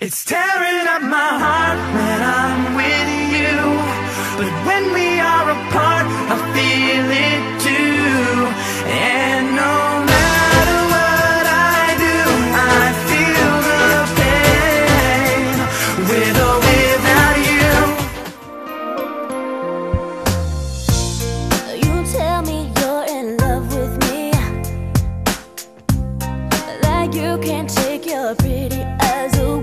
It's tearing up my heart when I'm with you, but when we are apart, I feel it too, and no matter what I do, I feel the pain, with or without you. You tell me you're in love with me, like you can't take your pretty eyes away.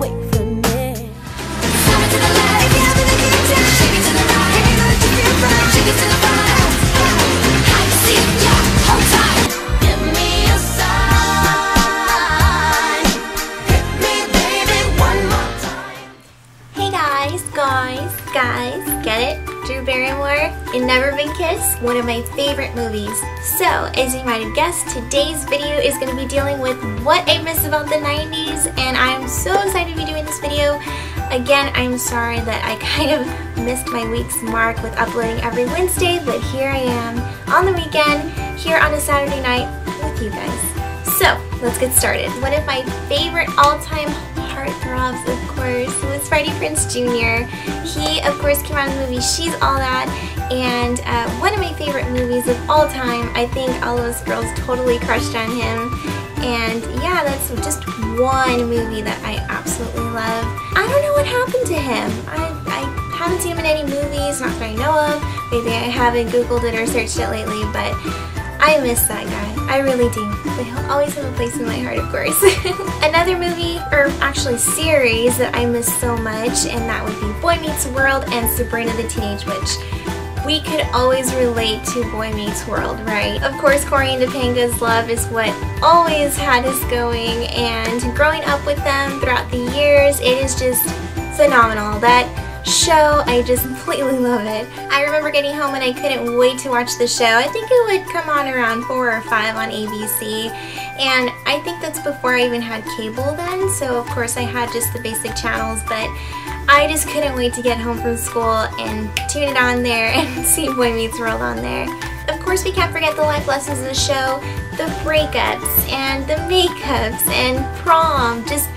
In Never Been Kissed, one of my favorite movies. So, as you might have guessed, today's video is going to be dealing with what I miss about the 90s, and I'm so excited to be doing this video. Again, I'm sorry that I kind of missed my week's mark with uploading every Wednesday, but here I am on the weekend, here on a Saturday night with you guys. So, let's get started. One of my favorite all-time heartthrobs, of course, was Freddie Prince Jr. He, of course, came out in the movie She's All That, and one of my favorite movies of all time. I think all those girls totally crushed on him, and yeah, that's just one movie that I absolutely love. I don't know what happened to him. I haven't seen him in any movies, not that I know of. Maybe I haven't Googled it or searched it lately, but I miss that guy. I really do. He'll always have a place in my heart, of course. Another movie, or actually series, that I miss so much, and that would be Boy Meets World and Sabrina the Teenage Witch. We could always relate to Boy Meets World, right? Of course, Corey and Topanga's love is what always had us going, and growing up with them throughout the years, it is just phenomenal. That show, I just completely love it. I remember getting home and I couldn't wait to watch the show. I think it would come on around 4 or 5 on ABC, and I think that's before I even had cable then, so of course I had just the basic channels, but I just couldn't wait to get home from school and tune it on there and see Boy Meets World on there. Of course, we can't forget the life lessons of the show, the breakups and the makeups and prom, just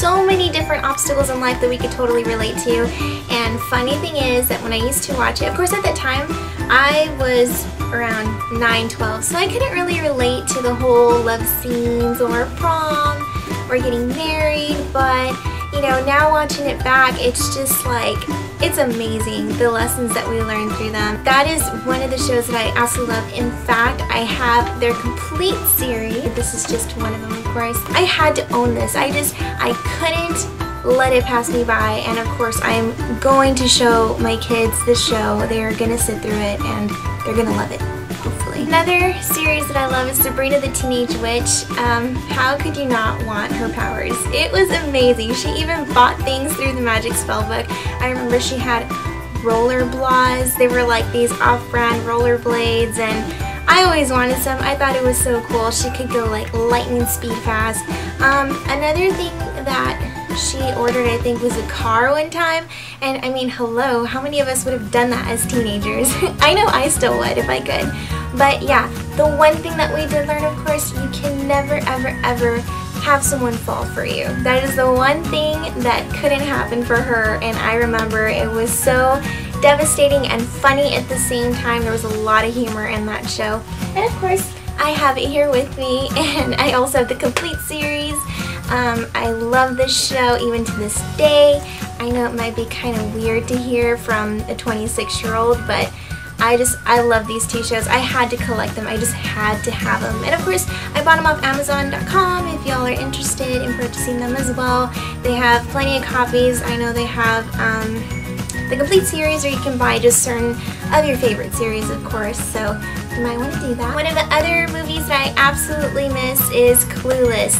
so many different obstacles in life that we could totally relate to. And funny thing is that when I used to watch it, of course at that time I was around 9, 12, so I couldn't really relate to the whole love scenes or prom or getting married, but you know, now watching it back, it's just like, it's amazing the lessons that we learned through them. That is one of the shows that I absolutely love. In fact, I have their complete series. This is just one of them, of course. I had to own this. I couldn't let it pass me by, and of course I'm going to show my kids this show. They are going to sit through it and they're going to love it. Hopefully. Another series that I love is Sabrina the Teenage Witch. How could you not want her powers? It was amazing. She even bought things through the magic spell book. I remember she had roller blades. They were like these off-brand roller blades, and I always wanted some. I thought it was so cool. She could go like lightning speed fast. Another thing that she ordered, I think, was a car one time, and I mean, hello, how many of us would have done that as teenagers? I know I still would if I could. But yeah, the one thing that we did learn, of course, you can never ever have someone fall for you. That is the one thing that couldn't happen for her, and I remember it was so devastating and funny at the same time. There was a lot of humor in that show. And of course, I have it here with me, and I also have the complete series. I love this show even to this day. I know it might be kind of weird to hear from a 26-year-old, but I love these two shows. I had to collect them. I just had to have them. And of course, I bought them off Amazon.com if y'all are interested in purchasing them as well. They have plenty of copies. I know they have the complete series, or you can buy just certain of your favorite series, of course. So you might want to do that. One of the other movies that I absolutely miss is Clueless.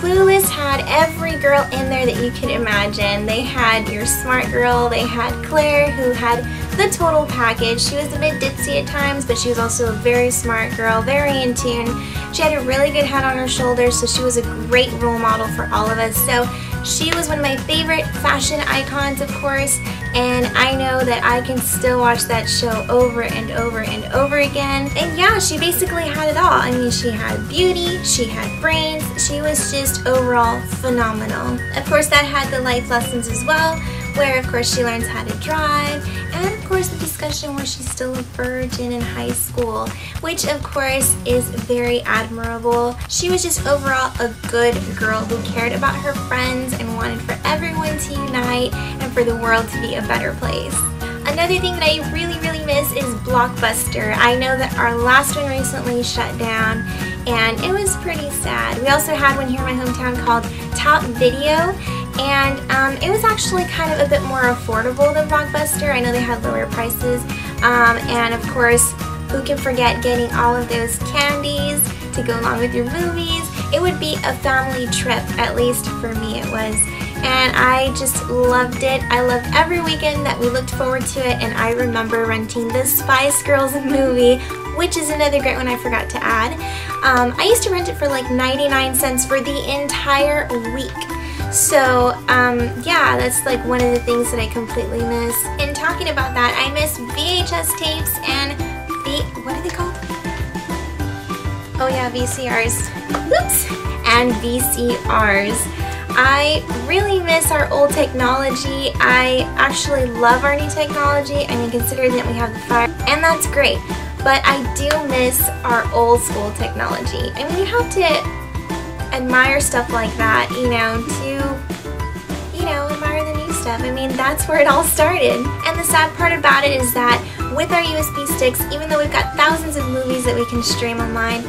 Clueless had every girl in there that you could imagine. They had your smart girl, they had Claire, who had the total package. She was a bit ditzy at times, but she was also a very smart girl, very in tune. She had a really good head on her shoulders, so she was a great role model for all of us. So She was one of my favorite fashion icons, of course, and I know that I can still watch that show over and over and over again. And yeah, she basically had it all. I mean, she had beauty, she had brains, she was just overall phenomenal. Of course, that had the life lessons as well, where of course she learns how to drive, and of course the discussion where she's still a virgin in high school, which of course is very admirable. She was just overall a good girl who cared about her friends and wanted for everyone to unite and for the world to be a better place. Another thing that I really miss is Blockbuster. I know that our last one recently shut down and it was pretty sad. We also had one here in my hometown called Top Video, and it was actually kind of a bit more affordable than Blockbuster. I know they had lower prices, and of course, who can forget getting all of those candies to go along with your movies? It would be a family trip, at least for me it was, and I just loved it. I loved every weekend that we looked forward to it, and I remember renting the Spice Girls movie, which is another great one I forgot to add. I used to rent it for like 99 cents for the entire week. So yeah, that's like one of the things that I completely miss. And talking about that, I miss VHS tapes and what are they called? Oh yeah, VCRs. Oops! And VCRs. I really miss our old technology. I actually love our new technology. I mean, considering that we have the fire, and that's great. But I do miss our old school technology. I mean, you have to admire stuff like that, you know, to, you know, admire the new stuff. I mean, that's where it all started. And the sad part about it is that with our USB sticks, even though we've got thousands of movies that we can stream online,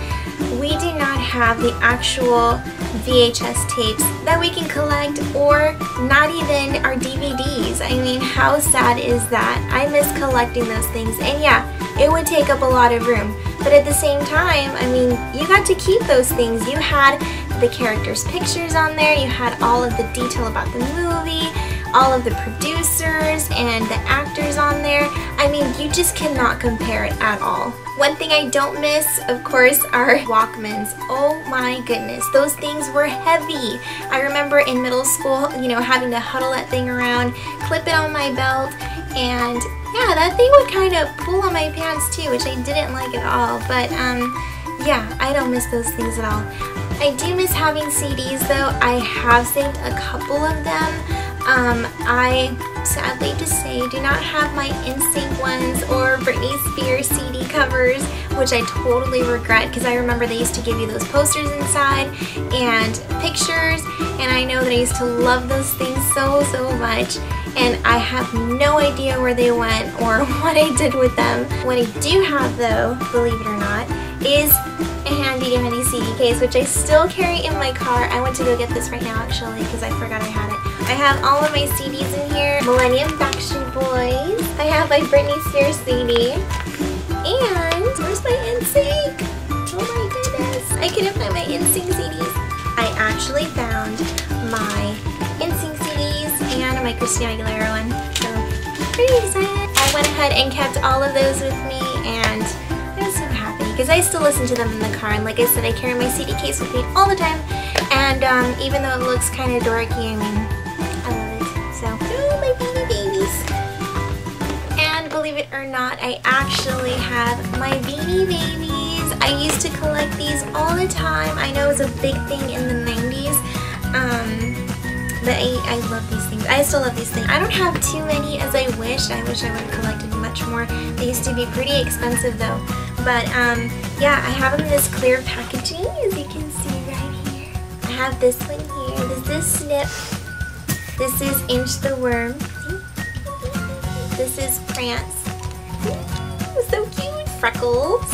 we do not have the actual VHS tapes that we can collect, or not even our DVDs. I mean, how sad is that? I miss collecting those things, and yeah, it would take up a lot of room. But at the same time, I mean, you got to keep those things. You had the characters' pictures on there, you had all of the detail about the movie, all of the producers and the actors on there. I mean, you just cannot compare it at all. One thing I don't miss, of course, are Walkmans. Oh my goodness, those things were heavy. I remember in middle school, you know, having to huddle that thing around, clip it on my belt, and yeah, that thing would kind of pull on my pants too, which I didn't like at all. But yeah, I don't miss those things at all. I do miss having CDs though. I have saved a couple of them. I sadly to say do not have my NSYNC ones or Britney Spears CD covers, which I totally regret, because I remember they used to give you those posters inside and pictures, and I know that I used to love those things so much, and I have no idea where they went or what I did with them. What I do have though, believe it or not, is a handy CD case, which I still carry in my car. I went to go get this right now actually, because I forgot I had it. I have all of my CDs in here. Millennium Faction Boys. I have my Britney Spears CD. And where's my NSYNC? Oh my goodness. I couldn't find my NSYNC CDs. I actually found my NSYNC CDs and my Christina Aguilera one. So pretty excited. I went ahead and kept all of those with me, and I was so happy because I still listen to them in the car, and like I said, I carry my CD case with me all the time. And even though it looks kind of dorky, I mean, so, oh, my Beanie Babies. And believe it or not, I actually have my Beanie Babies. I used to collect these all the time. I know it was a big thing in the 90s. But I love these things. I still love these things. I don't have too many as I wish. I wish I would have collected much more. They used to be pretty expensive though. But yeah, I have them in this clear packaging, as you can see right here. I have this one here. This is Snip. This is Inch the Worm. This is Prance. So cute! Freckles.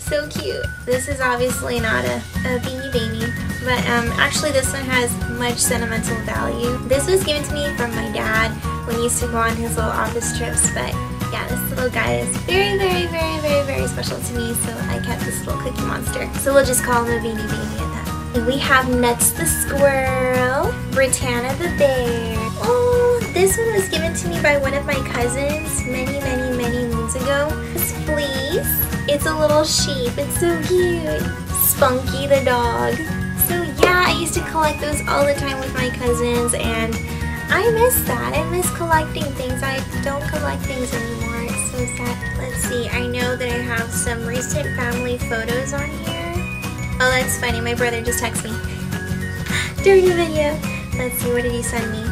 So cute. This is obviously not a Beanie Baby, but actually this one has much sentimental value. This was given to me from my dad when he used to go on his little office trips, but yeah, this little guy is very special to me, so I kept this little cookie monster. So we'll just call him a Beanie Baby at that. We have Nuts the Squirrel, Britannia the Bear. Oh, this one was given to me by one of my cousins many moons ago. It's Fleece. It's a little sheep. It's so cute. Spunky the dog. So yeah, Yeah, I used to collect those all the time with my cousins, and I miss that. I miss collecting things. I don't collect things anymore. It's so sad. Let's see. I know that I have some recent family photos on here. Oh, that's funny. My brother just texted me during the video. Let's see. What did he send me?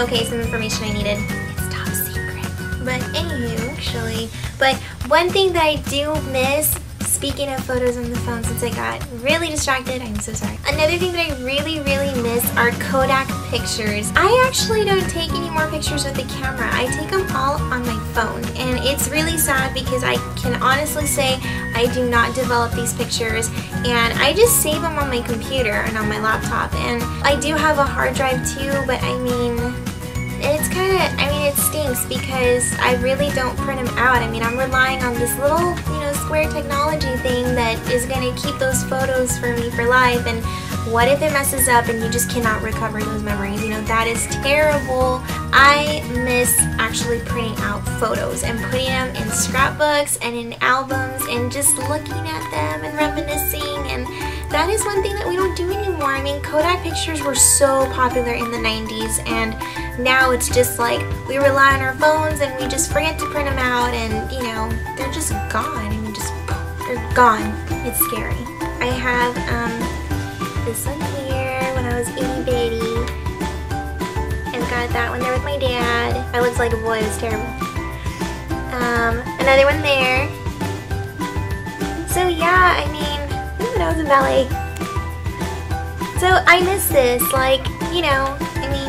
Okay, some information I needed. It's top secret. But anywho, actually. But one thing that I do miss, speaking of photos on the phone, since I got really distracted, I'm so sorry. Another thing that I really miss are Kodak pictures. I actually don't take any more pictures with the camera. I take them all on my phone. And it's really sad because I can honestly say I do not develop these pictures. And I just save them on my computer and on my laptop. And I do have a hard drive too, but I mean, it's kind of, I mean, it stinks because I really don't print them out. I mean, I'm relying on this little, you know, square technology thing that is going to keep those photos for me for life. And what if it messes up and you just cannot recover those memories? You know, that is terrible. I miss actually printing out photos and putting them in scrapbooks and in albums and just looking at them and reminiscing. And that is one thing that we don't do anymore. I mean, Kodak pictures were so popular in the 90s, and now it's just like we rely on our phones and we just forget to print them out, and you know, they're just gone. I mean, just, they're gone. It's scary. I have this one here when I was itty bitty. I've got that one there with my dad. I looked like a boy. It was terrible. Another one there. So yeah, I mean, I was in ballet. So I miss this, like, you know, I mean,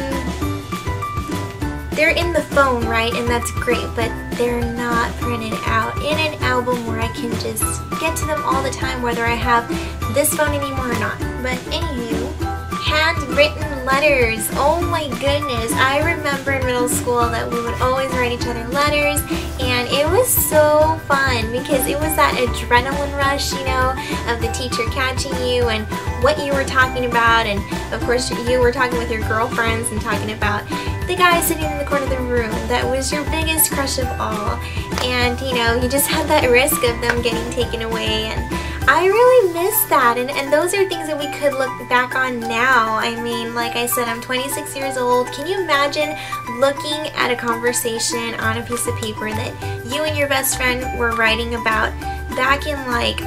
they're in the phone, right? And that's great, but they're not printed out in an album where I can just get to them all the time, whether I have this phone anymore or not. But anywho, handwritten letters. Oh my goodness. I remember in middle school that we would always write each other letters, and it was so fun because it was that adrenaline rush, you know, of the teacher catching you and what you were talking about, and of course you were talking with your girlfriends and talking about the guy sitting in the corner of the room that was your biggest crush of all, and you know, you just had that risk of them getting taken away. And I really miss that, and those are things that we could look back on now. I mean, like I said, I'm 26 years old. Can you imagine looking at a conversation on a piece of paper that you and your best friend were writing about back in like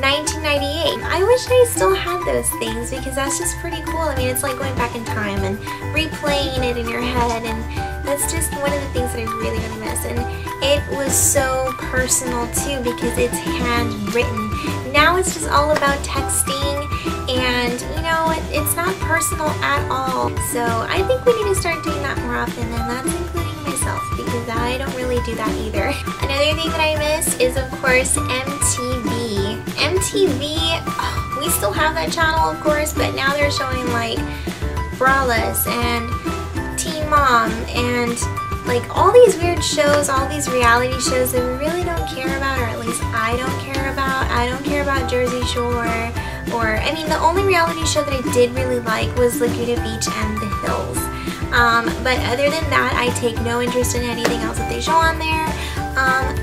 1998? I wish I still had those things because that's just pretty cool. I mean, it's like going back in time and replaying it in your head, and that's just one of the things that I really, really miss. And it was so personal too because it's handwritten. Now it's just all about texting, and you know, it's not personal at all. So I think we need to start doing that more often, and that's including myself because I don't really do that either. Another thing that I miss is of course MTV. MTV, oh, we still have that channel of course, but now they're showing like Braless and Teen Mom and like all these weird shows, all these reality shows that we really don't care about, or at least I don't care about. I don't care about Jersey Shore, or I mean, the only reality show that I did really like was Laguna Beach and The Hills. But other than that, I take no interest in anything else that they show on there.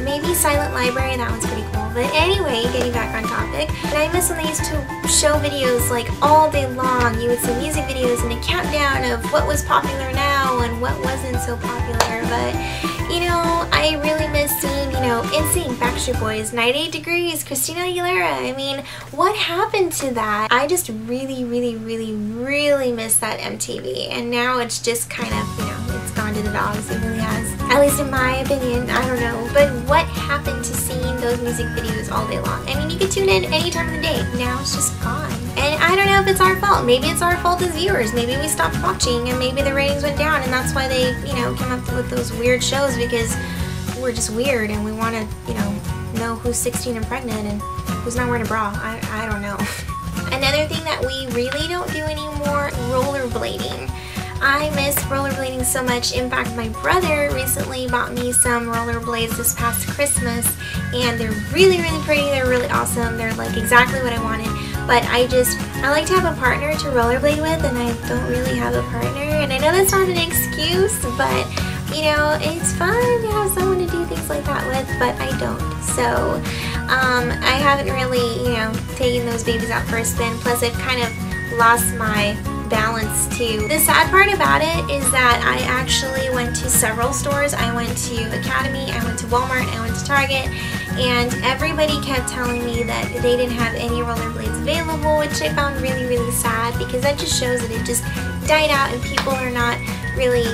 Maybe Silent Library, that one's pretty cool. But anyway, getting back on topic, and I miss when they used to show videos like all day long. You would see music videos and a countdown of what was popular now and what wasn't so popular. But you know, I really miss seeing, you know, NSYNC, Backstreet Boys, 98 Degrees, Christina Aguilera. I mean, what happened to that? I just really miss that MTV, and now it's just kind of, you know, it's gone to the dogs. It really has, at least in my opinion. I don't know, but what happened to seeing those music videos all day long? I mean, you could tune in any time of the day. Now it's just gone, and I don't know if it's our fault. Maybe it's our fault as viewers. Maybe we stopped watching, and maybe the ratings went down, and that's why they, you know, came up with those weird shows because we're just weird and we want to, you know who's 16 and pregnant and who's not wearing a bra. I don't know. Another thing that we really don't do anymore, rollerblading. I miss rollerblading so much. In fact, my brother recently bought me some rollerblades this past Christmas, and they're really pretty. They're really awesome. They're like exactly what I wanted, but I like to have a partner to rollerblade with, and I don't really have a partner. And I know that's not an excuse, but you know, it's fun to have someone to do things like that with, but I don't. So I haven't really, you know, taken those babies out for a spin. Plus, I've kind of lost my balance too. The sad part about it is that I actually went to several stores. I went to Academy, I went to Walmart, I went to Target, and everybody kept telling me that they didn't have any rollerblades available, which I found really, really sad, because that just shows that it just died out and people are not really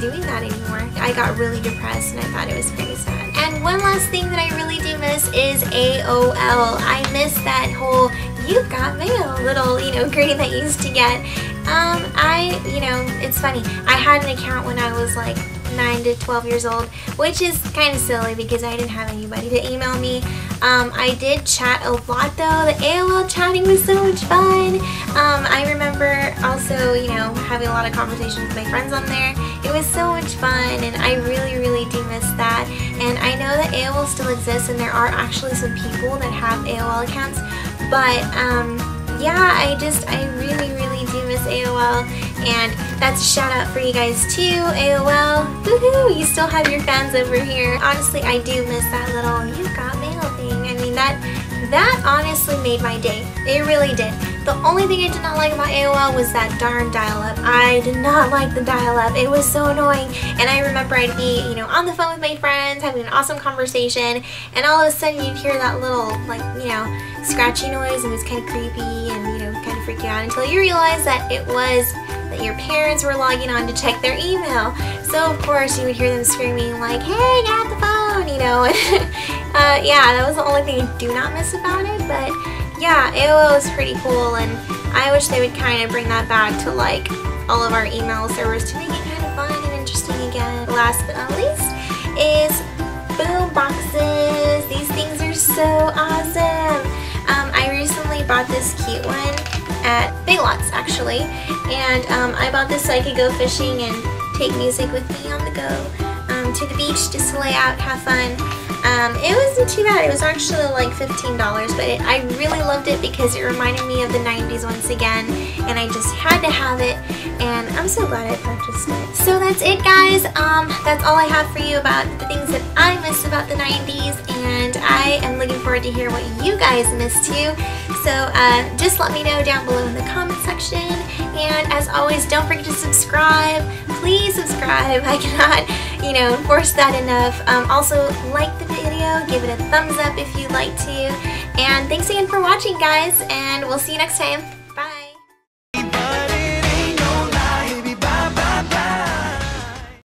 doing that anymore. I got really depressed and I thought it was pretty sad. And one last thing that I really do miss is AOL. I miss that whole "you've got mail" little, you know, greeting that you used to get. You know, it's funny, I had an account when I was like 9 to 12 years old, which is kind of silly because I didn't have anybody to email me. I did chat a lot though. The AOL chatting was so much fun. I remember also, you know, having a lot of conversations with my friends on there. It was so much fun, and I really, really do miss that. And I know that AOL still exists, and there are actually some people that have AOL accounts, but yeah, I really, really do miss AOL, and that's a shout out for you guys too, AOL. Woohoo! You still have your fans over here. Honestly, I do miss that little "you've got mail" thing. I mean, that honestly made my day. It really did. The only thing I did not like about AOL was that darn dial-up. I did not like the dial-up. It was so annoying. And I remember I'd be, you know, on the phone with my friends, having an awesome conversation, and all of a sudden you'd hear that little, like, you know, scratchy noise, and it was kind of creepy and, you know, kind of freaky out, until you realized that it was that your parents were logging on to check their email. So of course you would hear them screaming like, "Hey, get the phone," you know. Yeah, that was the only thing I do not miss about it, but yeah, AOL is pretty cool, and I wish they would kind of bring that back to like all of our email servers to make it kind of fun and interesting again. Last but not least is boom boxes. These things are so awesome. I recently bought this cute one at Big Lots actually, and I bought this so I could go fishing and take music with me on the go to the beach, just to lay out, have fun. It wasn't too bad. It was actually like $15, but I really loved it because it reminded me of the 90s once again, and I just had to have it, and I'm so glad I purchased it. So that's it, guys. That's all I have for you about the things that I miss about the 90s, and I am looking forward to hear what you guys miss too. So just let me know down below in the comment section, and as always, don't forget to subscribe. Please subscribe. I cannot, you know, enforce that enough. Also, like the video, give it a thumbs up if you'd like to, and thanks again for watching, guys, and we'll see you next time.